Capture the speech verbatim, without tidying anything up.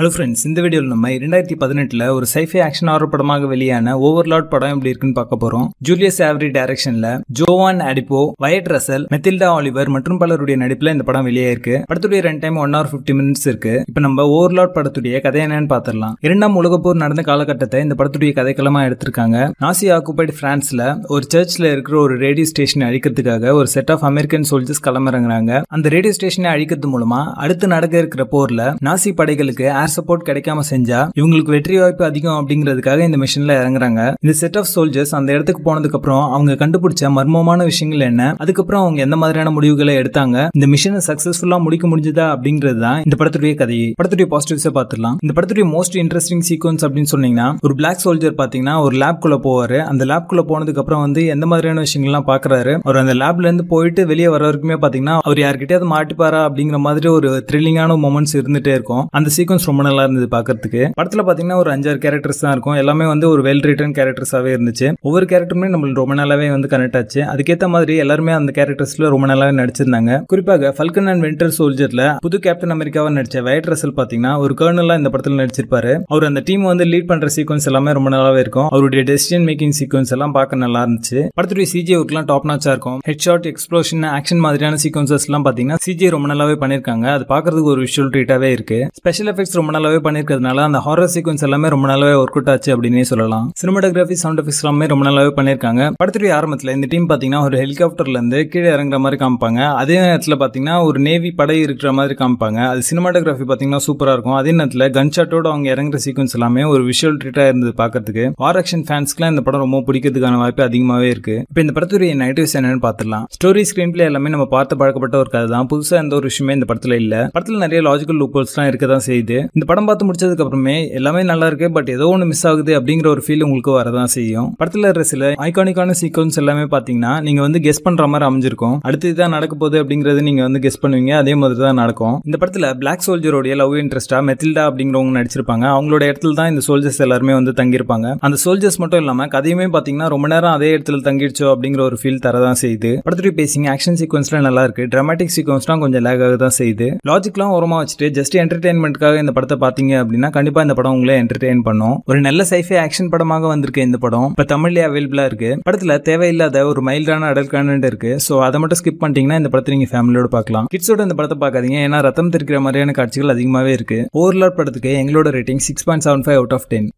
Hello friends, in this video, we will see a sci-fi action horror film, Overlord film, Julius Avery direction, Jovan Adepo, Wyatt Russell, Matilda Oliver, மற்றும் பலருடைய நடிப்புல இந்த படம் வெளியே இருக்கு. படத்துடைய run time one hour fifty minutes இருக்கு. இப்போ நம்ம Overlord படத்துடைய கதை என்னன்னு பார்த்தறலாம். இரண்டாம் உலகப் போர் நடந்த காலகட்டத்தை இந்த படத்துடைய கதைக்களமா எடுத்துருக்காங்க. நாசி ஆக்குபைட் பிரான்ஸ்ல ஒரு சர்ச்ல இருக்கிற ஒரு ரேடியோ ஸ்டேஷனை அழிக்கிறதுக்காக ஒரு செட் ஆஃப் அமெரிக்கன் சோல்ஜர்ஸ் களமிறங்குறாங்க. அந்த ரேடியோ ஸ்டேஷனை அழிக்கிறது மூலமா அடுத்து நடக்க இருக்கிற போர்ல நாசி படைகளுக்கு support கிடைக்காம செஞ்சா இவங்களுக்கு வெற்றி வாய்ப்பு அதிகம் அப்படிங்கிறதுக்காக இந்த மிஷன்ல இறங்குறாங்க. இந்த செட் ஆஃப் சோல்ஜர்ஸ் அந்த இடத்துக்கு போனதுக்கு அப்புறம் அவங்க கண்டுபிடிச்ச மர்மமான விஷயங்கள் என்ன, அதுக்கு அப்புறம் அவங்க என்ன மாதிரியான முடிவுகளை எடுத்தாங்க, இந்த மிஷனை சக்சஸ்ஃபுல்லா முடிக்க முடிஞ்சதா அப்படிங்கிறது தான் இந்த படத்துடைய கதை. படத்துடைய பாசிட்டிவ்ஸை பார்த்துடலாம். இந்த படத்துடைய மோஸ்ட் இன்ட்ரெஸ்டிங் சீக்வன்ஸ் அப்படின்னு சொன்னீங்கன்னா, ஒரு பிளாக் சோல்ஜர் பாத்தீங்கன்னா ஒரு லேப் குள்ள போவாரு. அந்த லேப் குள்ள போனதுக்கு அப்புறம் வந்து எந்த மாதிரியான விஷயங்கள்லாம் பாக்குறாரு, அவர் அந்த லேப்ல இருந்து போயிட்டு வெளியே வர வரைக்குமே பாத்தீங்கன்னா அவர் யார்கிட்டயாவது மாட்டிப்பாரா அப்படிங்கிற மாதிரி ஒரு த்ரில்லிங்கான மூமெண்ட்ஸ் இருந்துட்டே இருக்கும். அந்த சீக்வன்ஸ் நல்லா இருந்தது பாக்கிறதுக்கு. படத்துல பாத்தீங்கன்னா ஒரு அஞ்சாறு கேரக்டர்ஸ் தான் இருக்கும். எல்லாமே வந்து ஒரு வெல் ரிட்டன் கேரக்டர்ஸாவே இருந்துச்சு. ஒவ்வொரு கேரக்டருமே நம்மளுக்கு ரொம்ப நாளாவே வந்து கனெக்ட் ஆச்சு. அதுக்கேற்ற மாதிரி எல்லாருமே அந்த கேரக்டர்ஸ்ல ரொம்ப நாளாவே நடிச்சிருந்தாங்க. குறிப்பாக ஃபல்கன் அண்ட் வின்டர் சோல்ஜர்ல புது கேப்டன் அமெரிக்காவை நடிச்ச வயட் ரசல் பாத்தீங்கன்னா ஒரு கர்னலா இந்த படத்துல நடிச்சிருப்பாரு. அவர் அந்த டீம் வந்து லீட் பண்ற சீக்வன்ஸ் எல்லாமே ரொம்ப நாளாவே இருக்கும். அவருடைய டெசிஷன் மேக்கிங் சீக்வன்ஸ் எல்லாம் பார்க்க நல்லா இருந்துச்சு. படத்துடைய சிஜி ஒர்க் எல்லாம் டாப் நாச்சா இருக்கும். ஹெட் ஷாட், எக்ஸ்ப்ளோஷன், ஆக்ஷன் மாதிரியான சீக்வன்சஸ் எல்லாம் பாத்தீங்கன்னா சிஜி ரொம்ப நாளாவே பண்ணிருக்காங்க. அது பாக்குறதுக்கு ஒரு விஷுவல் ட்ரீட்டாவே இருக்கு. ஸ்பெஷல் எஃபெக்ட்ஸ் ரொம்ப நாளாவே பண்ணிருக்கிறதுனால அந்த ஹாரர் சீக்வன்ஸ் எல்லாமே ரொம்ப நாளாவே ஒர்க் அவுட் ஆச்சு அப்படின்னே சொல்லலாம். சினிமாட்டோகிராஃபி, சவுண்ட் எஃபெக்ட்ஸ் எல்லாமே ரொம்ப நாளாவே பண்ணிருக்காங்க. படத்துடைய ஆரம்பத்துல இந்த டீம் பாத்தீங்கன்னா ஒரு ஹெலிகாப்டர்ல இருந்து கீழே இறங்குற மாதிரி காமிப்பாங்க. அதே நேரத்துல பாத்தீங்கன்னா ஒரு நேவி படை இருக்கிற மாதிரி காமிப்பாங்க. அது சினிமாட்டோகிராஃபி பாத்தீங்கன்னா சூப்பரா இருக்கும். அதே நேரத்துல கன் ஷாட்டோட அவங்க இறங்குற சீக்வன்ஸ் எல்லாமே ஒரு விஷுவல் ட்ரீட்டா இருந்தது பாக்கிறதுக்கு. வார் ஆக்ஷன் ஃபேன்ஸ்க்குலாம் இந்த படம் ரொம்ப பிடிக்கிறதுக்கான வாய்ப்பு அதிகமாவே இருக்கு. இப்போ இந்த படத்துடைய நெகட்டிவ்ஸ் என்னன்னு பாத்துடலாம். ஸ்டோரி, ஸ்கிரீன் பிளே எல்லாமே நம்ம பார்த்து பழக்கப்பட்ட ஒரு கதை தான். புதுசா எந்த ஒரு விஷயமே இந்த படத்துல இல்ல. படத்துல நிறைய லாஜிக்கல் லூப்போல்ஸ் எல்லாம் இருக்கதான் செய்யுது. இந்த படம் பார்த்து முடிச்சதுக்கு அப்புறமே எல்லாமே நல்லா இருக்கு, பட் ஏதோ ஒன்று மிஸ் ஆகுது அப்படிங்கிற ஒரு ஃபீல் உங்களுக்கு வரதான் செய்யும். படத்துல இருக்கிற சில ஐகானிக்கான சீக்வன்ஸ் எல்லாமே பாத்தீங்கன்னா நீங்க வந்து கெஸ் பண்ற மாதிரி அமைஞ்சிருக்கும். அடுத்ததான் நடக்க போகுது அப்படிங்கறது நீங்க வந்து கெஸ் பண்ணுவீங்க. அதே மாதிரி தான் நடக்கும். இந்த படத்துல பிளாக் சோல்ஜரோடைய லவ் இன்ட்ரெஸ்டா மெத்தில்டா அப்படிங்கிறவங்க நடிச்சிருப்பாங்க. அவங்களோட இடத்துல தான் இந்த சோல்ஜர்ஸ் எல்லாருமே வந்து தங்கியிருப்பாங்க. அந்த சோல்ஜர்ஸ் மட்டும் இல்லாம கதையுமே பாத்தீங்கன்னா ரொம்ப நேரம் அதே இடத்துல தங்கிடுச்சோ அப்படிங்கிற ஒரு ஃபீல் தரதான் செய்யுது. படத்துடைய பேசிங், ஆக்ஷன் சீக்வன்ஸ்லாம் நல்லா இருக்கு. டிராமாட்டிக் சீக்வன்ஸ்லாம் கொஞ்சம் லேக் ஆக தான் செய்யுது. லாஜிக்லாம் ஓரமா வச்சுட்டு ஜஸ்ட் என்டர்டைன்மெண்ட்காக இந்த படத்தை பாத்தீங்க அப்படின்னா கண்டிப்பா இந்த படம் உங்களை என்டர்டெயின் பண்ணும். ஒரு நல்ல சைஃபை ஆக்ஷன் படமாக வந்திருக்கு இந்த படம். இப்ப தமிழ்லயே அவைலபிளா இருக்கு. படத்துல தேவையில்லாத ஒரு மைல்டான அடல்ட் கண்டென்ட் இருக்கு. சோ அதை மட்டும் ஸ்கிப் பண்ணிட்டீங்கன்னா இந்த படத்தை நீங்க ஃபேமிலியோட பார்க்கலாம். கிட்ஸோட இந்த படத்தை பார்க்காதீங்க, ஏன்னா ரத்தம் தெரிக்கிற மாதிரியான காட்சிகள் அதிகமாவே இருக்கு. ஓவர்லாட் படத்துக்கு எங்களோட rating six point seven five out of ten.